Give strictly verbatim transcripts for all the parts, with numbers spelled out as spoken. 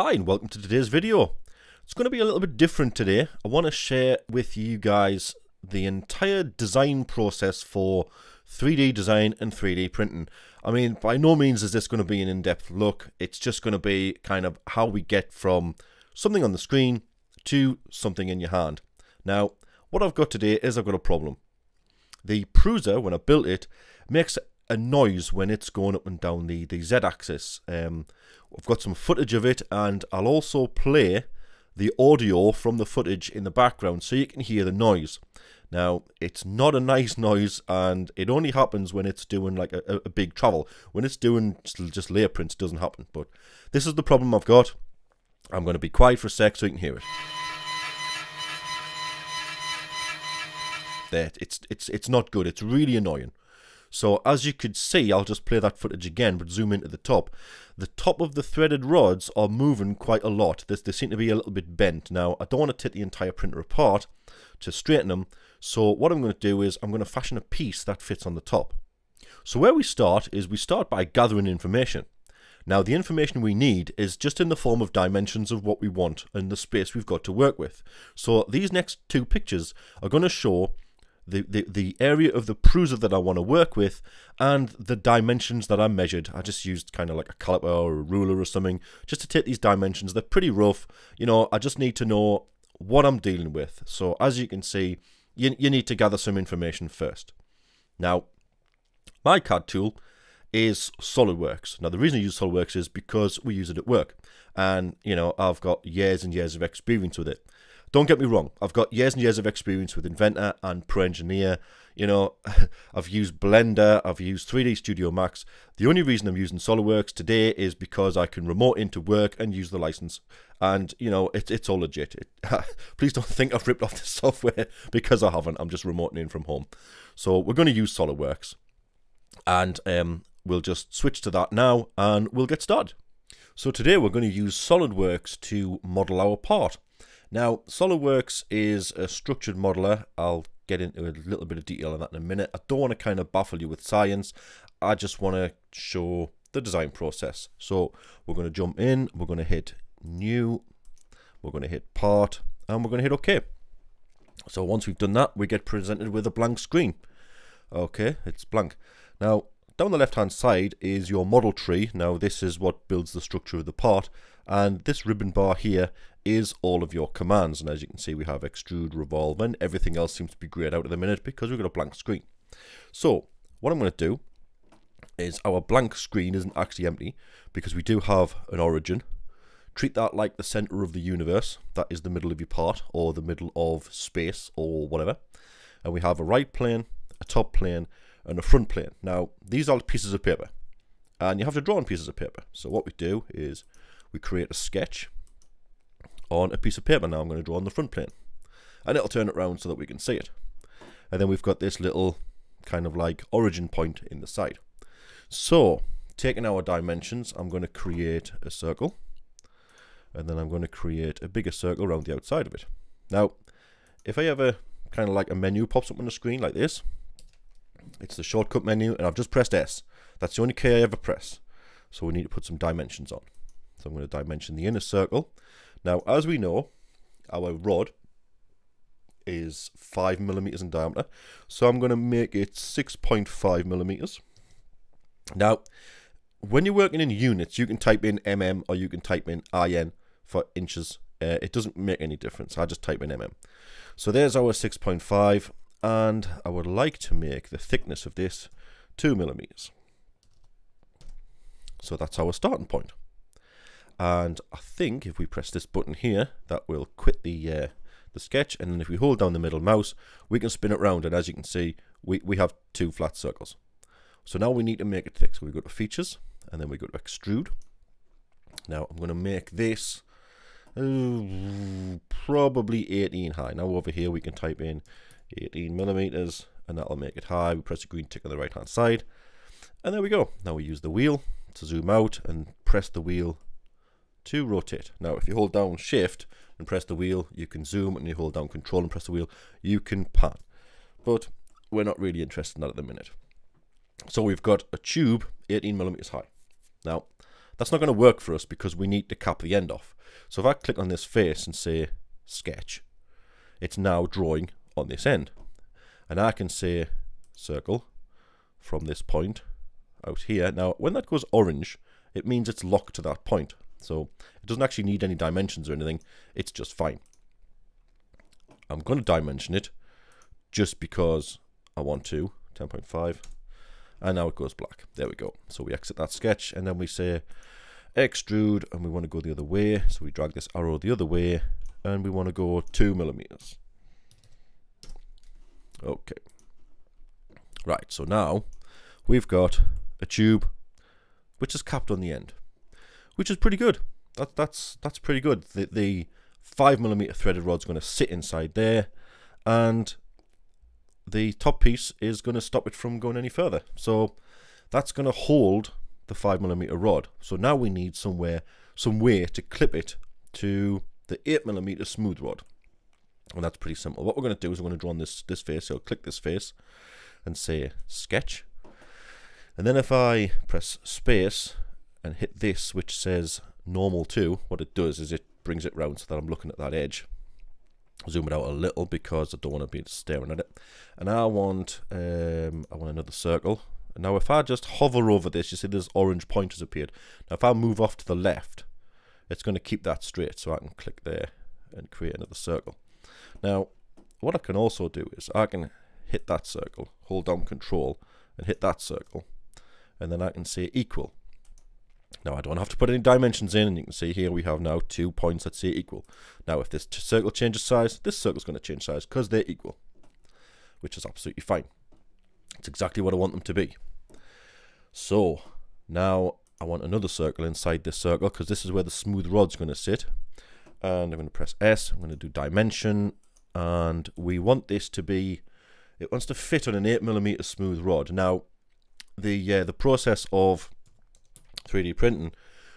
Hi and welcome to today's video. It's going to be a little bit different today. I want to share with you guys the entire design process for three D design and three D printing. I mean, by no means is this going to be an in-depth look. It's just going to be kind of how we get from something on the screen to something in your hand. Now, what I've got today is I've got a problem. The Prusa, when I built it, makes a noise when it's going up and down the, the Z-axis. Um, I've got some footage of it, and I'll also play the audio from the footage in the background so you can hear the noise. Now, it's not a nice noise, and it only happens when it's doing like a, a big travel. When it's doing just layer prints, it doesn't happen. But this is the problem I've got. I'm going to be quiet for a sec so you can hear it. There, it's, it's, it's not good. It's really annoying. So as you could see, I'll just play that footage again, but zoom into the top. The top of the threaded rods are moving quite a lot. They, they seem to be a little bit bent. Now, I don't want to take the entire printer apart to straighten them. So what I'm going to do is I'm going to fashion a piece that fits on the top. So where we start is we start by gathering information. Now, the information we need is just in the form of dimensions of what we want and the space we've got to work with. So these next two pictures are going to show The, the, the area of the Prusa that I want to work with and the dimensions that I measured. I just used kind of like a caliper or a ruler or something just to take these dimensions. They're pretty rough. You know, I just need to know what I'm dealing with. So as you can see, you, you need to gather some information first. Now, my C A D tool is SolidWorks. Now, the reason I use SolidWorks is because we use it at work. And, you know, I've got years and years of experience with it. Don't get me wrong, I've got years and years of experience with Inventor and Pro Engineer. You know, I've used Blender, I've used three D Studio Max. The only reason I'm using SolidWorks today is because I can remote into work and use the license. And, you know, it, it's all legit. It, please don't think I've ripped off the software, because I haven't. I'm just remoting in from home. So we're going to use SolidWorks. And um, we'll just switch to that now and we'll get started. So today we're going to use SolidWorks to model our part. Now, SolidWorks is a structured modeler. I'll get into a little bit of detail on that in a minute. I don't want to kind of baffle you with science. I just want to show the design process. So we're going to jump in. We're going to hit new. We're going to hit part. And we're going to hit OK. So once we've done that, we get presented with a blank screen. OK, it's blank. Now, down the left-hand side is your model tree. Now, this is what builds the structure of the part. And this ribbon bar here is all of your commands, and as you can see we have extrude, revolve, and everything else seems to be greyed out at the minute because we've got a blank screen. So what I'm going to do is, our blank screen isn't actually empty because we do have an origin. Treat that like the center of the universe. That is the middle of your part, or the middle of space, or whatever. And we have a right plane, a top plane, and a front plane. Now, these are pieces of paper, and you have to draw on pieces of paper. So what we do is we create a sketch on a piece of paper. Now I'm going to draw on the front plane, and it'll turn it around so that we can see it. And then we've got this little kind of like origin point in the side. So taking our dimensions, I'm going to create a circle, and then I'm going to create a bigger circle around the outside of it. Now, if I ever kind of like a menu pops up on the screen like this, it's the shortcut menu, and I've just pressed S. That's the only key I ever press. So we need to put some dimensions on. So I'm going to dimension the inner circle. Now, as we know, our rod is five millimeters in diameter, so I'm going to make it six point five millimeters. Now, when you're working in units, you can type in mm or you can type in in for inches. Uh, it doesn't make any difference. I just type in mm. So there's our six point five, and I would like to make the thickness of this two millimeters. So that's our starting point. And I think if we press this button here, that will quit the uh, the sketch. And then if we hold down the middle mouse, we can spin it round. And as you can see, we, we have two flat circles. So now we need to make it thick. So we go to Features, and then we go to Extrude. Now I'm going to make this uh, probably eighteen high. Now over here we can type in eighteen millimeters, and that'll make it high. We press the green tick on the right hand side. And there we go. Now we use the wheel to zoom out and press the wheel to rotate. Now, if you hold down shift and press the wheel, you can zoom, and you hold down control and press the wheel, you can pan. But we're not really interested in that at the minute. So we've got a tube eighteen millimeters high. Now, That's not going to work for us because we need to cap the end off. So if I click on this face and say sketch, it's now drawing on this end. And I can say circle from this point out here. Now, when that goes orange, it means it's locked to that point. So it doesn't actually need any dimensions or anything. It's just fine. I'm going to dimension it just because I want to. ten point five. And now it goes black. There we go. So we exit that sketch and then we say extrude, and we want to go the other way. So we drag this arrow the other way and we want to go two millimeters. Okay. Right. So now we've got a tube which is capped on the end, which is pretty good. That, that's that's pretty good. The, the five millimeter threaded rod's going to sit inside there, and the top piece is going to stop it from going any further. So that's going to hold the five millimeter rod. So now we need somewhere, some way to clip it to the eight millimeter smooth rod, and that's pretty simple. What we're going to do is we're going to draw on this this face. So I'll click this face and say sketch, and then if I press space and hit this, which says normal to, what it does is it brings it round so that I'm looking at that edge. Zoom it out a little because I don't want to be staring at it. And I want um, I want another circle. Now if I just hover over this, you see this orange point has appeared. Now if I move off to the left, it's going to keep that straight, so I can click there and create another circle. Now what I can also do is I can hit that circle, hold down control and hit that circle, and then I can say equal. Now I don't have to put any dimensions in, and you can see here we have now two points that say equal. Now if this circle changes size, this circle is going to change size because they're equal, which is absolutely fine. It's exactly what I want them to be. So now I want another circle inside this circle because this is where the smooth rod's going to sit. And I'm going to press S, I'm going to do dimension, and we want this to be, it wants to fit on an eight millimeter smooth rod. Now the uh, the process of three D printing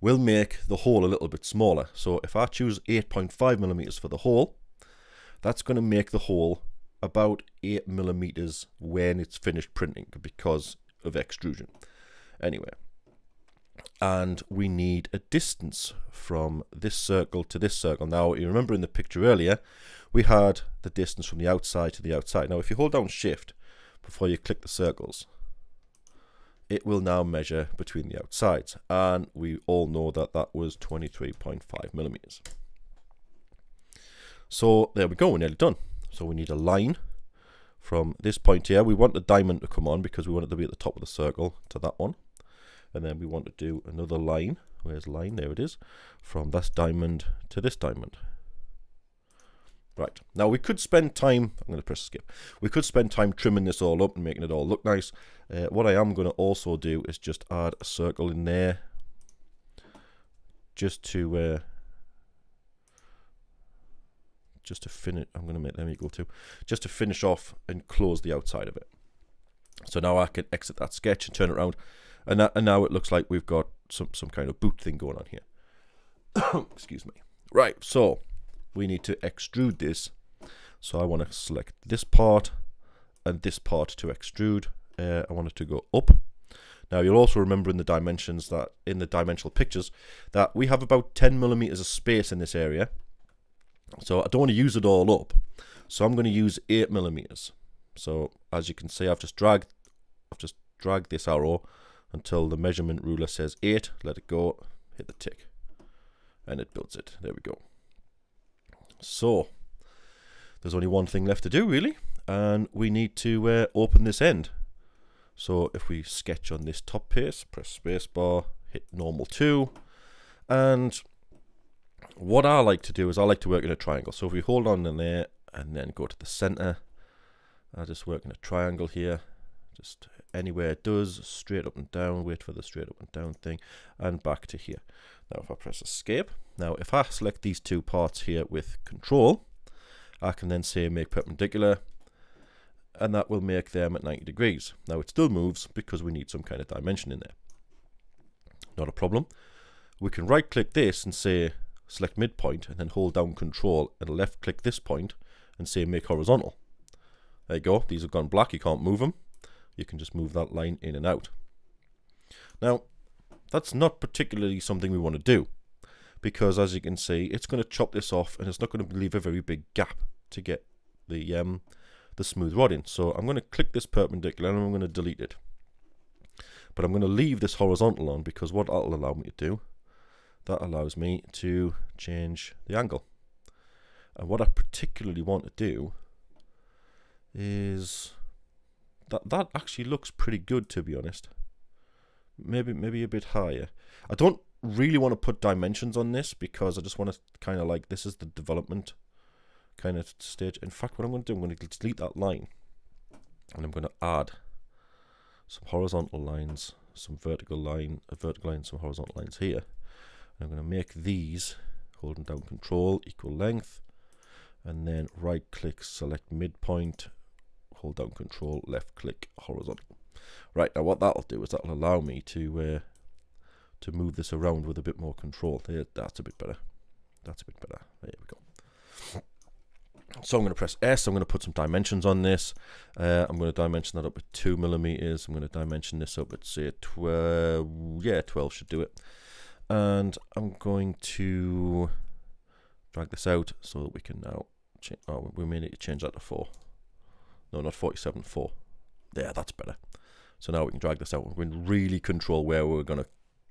will make the hole a little bit smaller. So if I choose eight point five millimeters for the hole, that's going to make the hole about eight millimeters when it's finished printing because of extrusion. Anyway, and we need a distance from this circle to this circle. Now, you remember in the picture earlier, we had the distance from the outside to the outside. Now, if you hold down shift before you click the circles, it will now measure between the outsides, and we all know that that was twenty-three point five millimeters. So there we go, we're nearly done. So we need a line from this point here. We want the diamond to come on because we want it to be at the top of the circle to that one, and then we want to do another line. Where's line? There it is, from this diamond to this diamond. Right, now we could spend time, I'm going to press skip, we could spend time trimming this all up and making it all look nice. Uh, what I am going to also do is just add a circle in there, just to, uh, just to finish, I'm going to make them equal to, just to finish off and close the outside of it. So now I can exit that sketch and turn it around, and, that, and now it looks like we've got some, some kind of boot thing going on here. Excuse me. Right, so we need to extrude this. So I want to select this part and this part to extrude. Uh, I want it to go up. Now you'll also remember in the dimensions that, in the dimensional pictures, that we have about ten millimeters of space in this area. So I don't want to use it all up. So I'm going to use eight millimeters. So as you can see, I've just dragged, I've just dragged this arrow until the measurement ruler says eight. Let it go, hit the tick, and it builds it. There we go. So there's only one thing left to do really, and we need to uh, open this end. So if we sketch on this top piece, press spacebar, hit normal two, and what I like to do is I like to work in a triangle. So if we hold on in there and then go to the center, I just work in a triangle here, just anywhere it does, straight up and down, wait for the straight up and down thing, and back to here. Now if I press escape, now if I select these two parts here with control, I can then say make perpendicular, and that will make them at ninety degrees. Now it still moves because we need some kind of dimension in there. Not a problem. We can right click this and say select midpoint, and then hold down control and left click this point and say make horizontal. There you go, these have gone black, you can't move them. You can just move that line in and out. Now That's not particularly something we want to do, because as you can see, it's going to chop this off and it's not going to leave a very big gap to get the um, the smooth rod in. So I'm going to click this perpendicular and I'm going to delete it. But I'm going to leave this horizontal on, because what that'll allow me to do, that allows me to change the angle. And what I particularly want to do is that that actually looks pretty good, to be honest. Maybe maybe a bit higher. I don't really want to put dimensions on this, because I just want to kind of like, this is the development kind of stage. In fact, what I'm going to do, I'm going to delete that line and I'm going to add some horizontal lines, some vertical line, a vertical line, some horizontal lines here. And I'm going to make these, holding down control, equal length, and then right click, select midpoint, hold down control, left click, horizontal. Right, now what that'll do is that'll allow me to uh, to move this around with a bit more control. There, that's a bit better. That's a bit better. There we go. So I'm going to press S. I'm going to put some dimensions on this. Uh, I'm going to dimension that up at two millimeters. I'm going to dimension this up at say twelve. Yeah, twelve should do it. And I'm going to drag this out so that we can now change. Oh, we may need to change that to four. No, not forty-seven. Four. Yeah, that's better. So now we can drag this out. We can really control where we're going to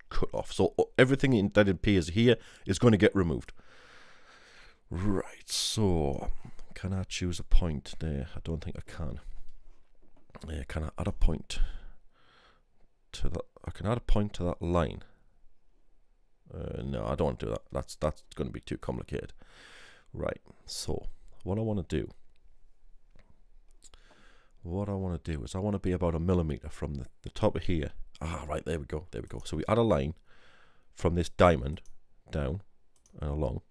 cut off. So everything that appears here is going to get removed. Right, so can I choose a point there? I don't think I can. Yeah, can I add a point to that? I can add a point to that line. Uh, no, I don't want to do that. That's that's going to be too complicated. Right, so what I want to do, what I want to do is I want to be about a millimeter from the, the top of here. Ah, right, there we go, there we go. So we add a line from this diamond down and along.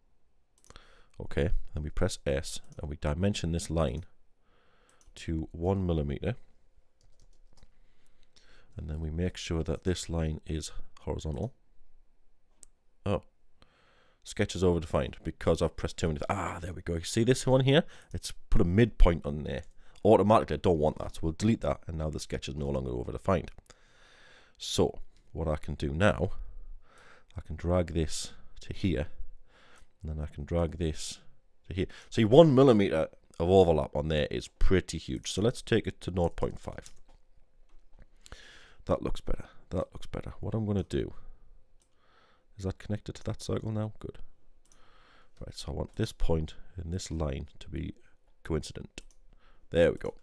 Okay, and we press S and we dimension this line to one millimeter, and then we make sure that this line is horizontal. Oh, sketch is over defined because I've pressed too many. Ah, there we go. You see this one here? It's put a midpoint on there automatically. I don't want that, so we'll delete that, and now the sketch is no longer over defined. So what I can do now, I can drag this to here. And then I can drag this to here. See, one millimeter of overlap on there is pretty huge. So let's take it to zero point five. That looks better. That looks better. What I'm going to do, is that connected to that circle now? Good. Right, so I want this point and this line to be coincident. There we go.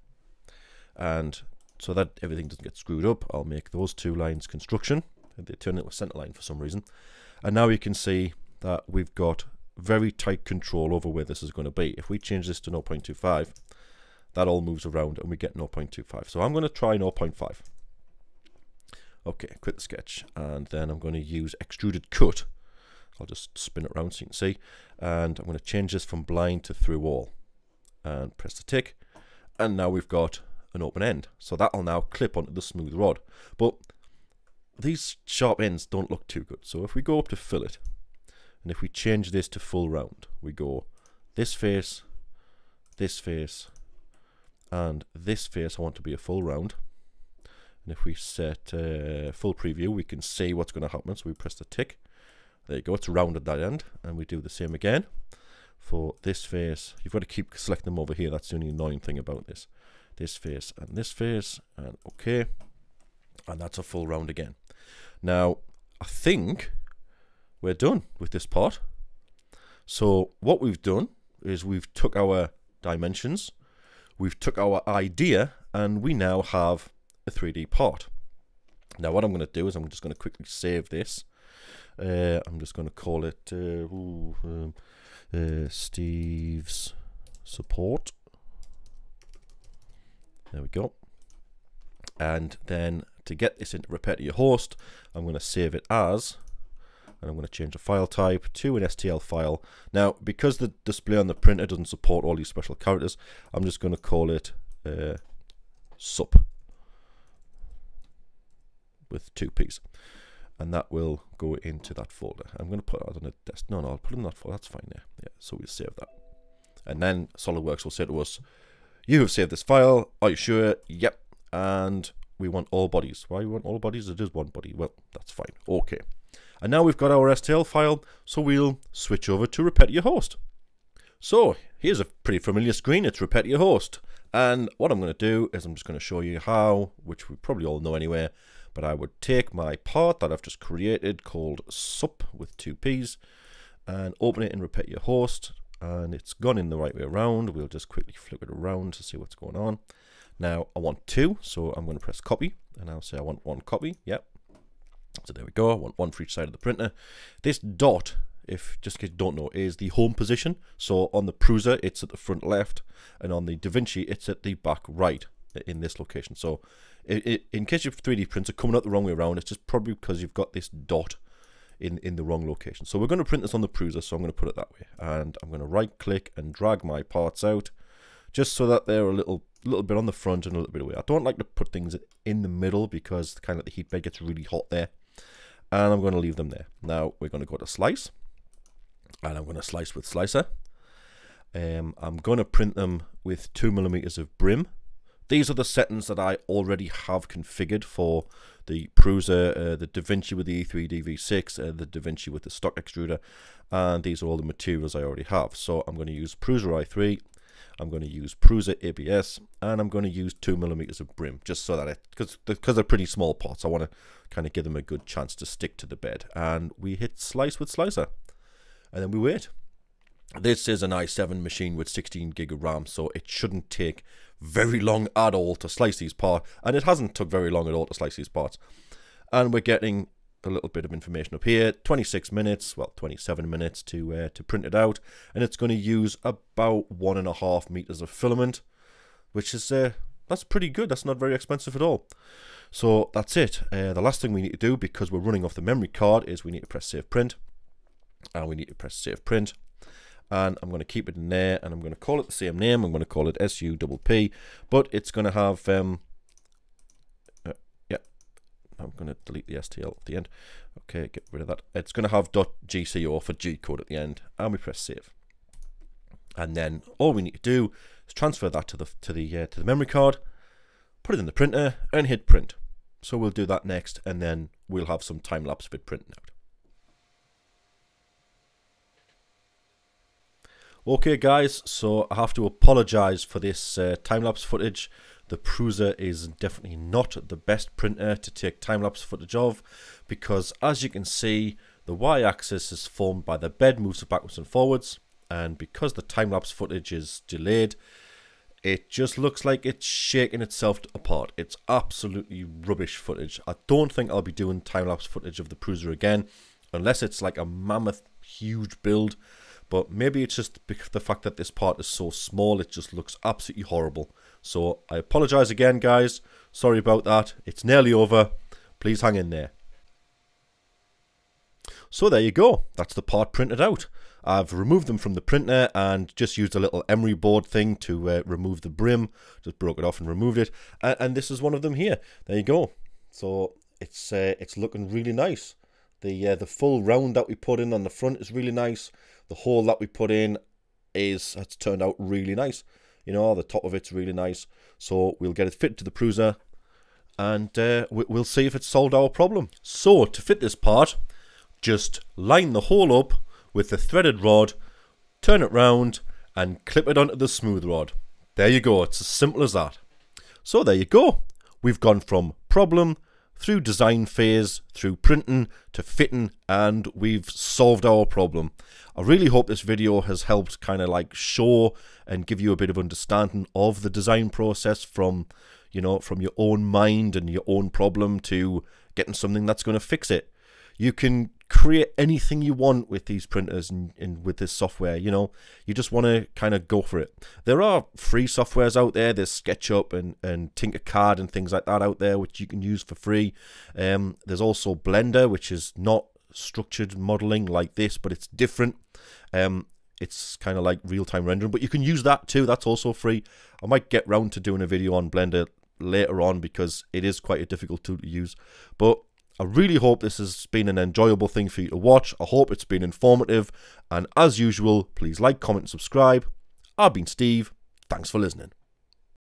And so that everything doesn't get screwed up, I'll make those two lines construction. They turn into a center line for some reason. And now you can see that we've got very tight control over where this is going to be. If we change this to zero point two five, that all moves around and we get zero point two five. So I'm going to try zero point five. Okay, quit the sketch, and then I'm going to use extruded cut. I'll just spin it around so you can see, and I'm going to change this from blind to through all, and press the tick, and now we've got an open end. So that'll now clip onto the smooth rod, but these sharp ends don't look too good. So if we go up to fillet, and if we change this to full round, we go this face, this face, and this face I want to be a full round. And if we set uh, full preview, we can see what's going to happen. So we press the tick. There you go, it's rounded that end. And we do the same again for this face. You've got to keep selecting them over here. That's the only annoying thing about this. This face and this face, and okay. And that's a full round again. Now, I think we're done with this part. So what we've done is we've took our dimensions, we've took our idea, and we now have a three D part. Now what I'm going to do is I'm just going to quickly save this. Uh, I'm just going to call it uh, ooh, um, uh, Steve's support. There we go. And then to get this into Repetier Host, I'm going to save it as, and I'm going to change the file type to an S T L file. Now, because the display on the printer doesn't support all these special characters, I'm just going to call it uh, sup with two P's, and that will go into that folder. I'm going to put it on a desk. No, no, I'll put it in that folder. That's fine there. Yeah, so we'll save that, and then SolidWorks will say to us, "You have saved this file. Are you sure? Yep." And we want all bodies. Why we want all bodies? It is one body. Well, that's fine. Okay. And now we've got our S T L file, so we'll switch over to Repetier Host. So here's a pretty familiar screen. It's Repetier Host. And what I'm going to do is I'm just going to show you how, which we probably all know anyway, but I would take my part that I've just created called sup with two P's and open it in Repetier Host. And it's gone in the right way around. We'll just quickly flip it around to see what's going on. Now I want two, so I'm going to press copy, and I'll say I want one copy. Yep. So there we go. I want one for each side of the printer. This dot, if just in case you don't know, is the home position. So on the Prusa, it's at the front left, and on the Da Vinci, it's at the back right in this location. So it, it, in case your three D prints are coming out the wrong way around, it's just probably because you've got this dot in, in the wrong location. So we're going to print this on the Prusa, so I'm going to put it that way. And I'm going to right-click and drag my parts out, just so that they're a little little bit on the front and a little bit away. I don't like to put things in the middle because kind of the heat bed gets really hot there. And I'm going to leave them there. Now we're going to go to slice, and I'm going to slice with slicer. Um, I'm going to print them with two millimeters of brim. These are the settings that I already have configured for the Prusa, uh, the Da Vinci with the E three D V six, uh, the Da Vinci with the stock extruder, and these are all the materials I already have. So I'm going to use Prusa i three. I'm going to use Prusa A B S, and I'm going to use two millimeters of brim, just so that it, because because they're pretty small parts, I want to kind of give them a good chance to stick to the bed. And we hit slice with slicer, and then we wait. This is an i seven machine with sixteen gig of RAM, so it shouldn't take very long at all to slice these parts, and it hasn't took very long at all to slice these parts. And we're getting a little bit of information up here, twenty-six minutes, well twenty-seven minutes to uh, to print it out, and it's going to use about one and a half meters of filament, which is uh, that's pretty good. That's not very expensive at all. So that's it. Uh, the last thing we need to do, because we're running off the memory card, is we need to press save print, and we need to press save print, and I'm going to keep it in there, and I'm going to call it the same name. I'm going to call it S U P P, but it's going to have um, I'm going to delete the S T L at the end. Okay, get rid of that. It's going to have .gco for G code at the end, and we press save. And then all we need to do is transfer that to the to the uh, to the memory card, put it in the printer, and hit print. So we'll do that next, and then we'll have some time lapse of it printing out. Okay, guys. So I have to apologise for this uh, time lapse footage. The Prusa is definitely not the best printer to take time-lapse footage of, because as you can see, the y-axis is formed by the bed moves backwards and forwards, and because the time-lapse footage is delayed, it just looks like it's shaking itself apart. It's absolutely rubbish footage. I don't think I'll be doing time-lapse footage of the Prusa again, unless it's like a mammoth, huge build, but maybe it's just the fact that this part is so small, it just looks absolutely horrible. So I apologize again, guys. Sorry about that. It's nearly over. Please hang in there. So there you go. That's the part printed out. I've removed them from the printer and just used a little emery board thing to uh, remove the brim. Just broke it off and removed it. And, and this is one of them here. There you go. So it's uh, it's looking really nice. The, uh, the full round that we put in on the front is really nice. The hole that we put in is has turned out really nice. You know, the top of it's really nice. So we'll get it fitted to the Prusa, and uh, we'll see if it solved our problem. So to fit this part, just line the hole up with the threaded rod, turn it round, and clip it onto the smooth rod. There you go. It's as simple as that. So there you go. We've gone from problem through design phase, through printing to fitting, and we've solved our problem. I really hope this video has helped kind of like show and give you a bit of understanding of the design process from, you know, from your own mind and your own problem to getting something that's going to fix it. You can create anything you want with these printers and, and with this software, you know. You just want to kind of go for it. There are free softwares out there. There's SketchUp and, and TinkerCAD and things like that out there, which you can use for free. Um, there's also Blender, which is not structured modeling like this, but it's different. Um, it's kind of like real-time rendering, but you can use that too. That's also free. I might get round to doing a video on Blender later on, because it is quite a difficult tool to use. But I really hope this has been an enjoyable thing for you to watch. I hope it's been informative. And as usual, please like, comment, subscribe. I've been Steve. Thanks for listening.